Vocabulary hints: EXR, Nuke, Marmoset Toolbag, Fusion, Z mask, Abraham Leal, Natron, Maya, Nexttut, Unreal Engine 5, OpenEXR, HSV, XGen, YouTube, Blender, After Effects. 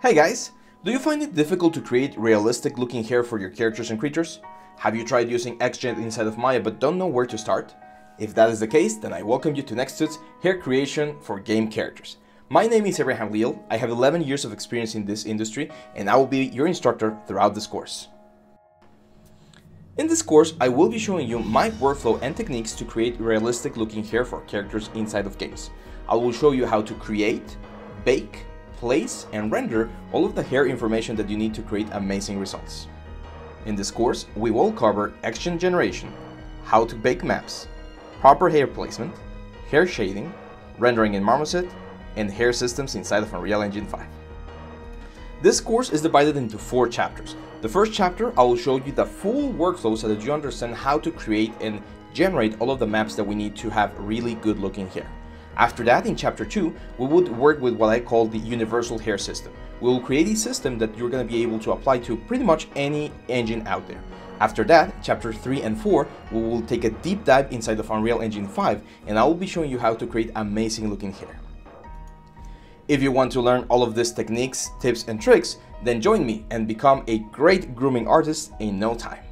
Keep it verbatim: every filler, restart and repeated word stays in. Hey guys! Do you find it difficult to create realistic looking hair for your characters and creatures? Have you tried using XGen inside of Maya but don't know where to start? If that is the case, then I welcome you to Nexttut's hair creation for game characters. My name is Abraham Leal, I have eleven years of experience in this industry and I will be your instructor throughout this course. In this course, I will be showing you my workflow and techniques to create realistic looking hair for characters inside of games. I will show you how to create, bake, place and render all of the hair information that you need to create amazing results. In this course, we will cover XGen generation, how to bake maps, proper hair placement, hair shading, rendering in Marmoset, and hair systems inside of Unreal Engine five. This course is divided into four chapters. The first chapter, I will show you the full workflow so that you understand how to create and generate all of the maps that we need to have really good looking hair. After that, in chapter two, we would work with what I call the universal hair system. We will create a system that you're going to be able to apply to pretty much any engine out there. After that, chapter three and four, we will take a deep dive inside of Unreal Engine five and I will be showing you how to create amazing looking hair. If you want to learn all of these techniques, tips and tricks, then join me and become a great grooming artist in no time.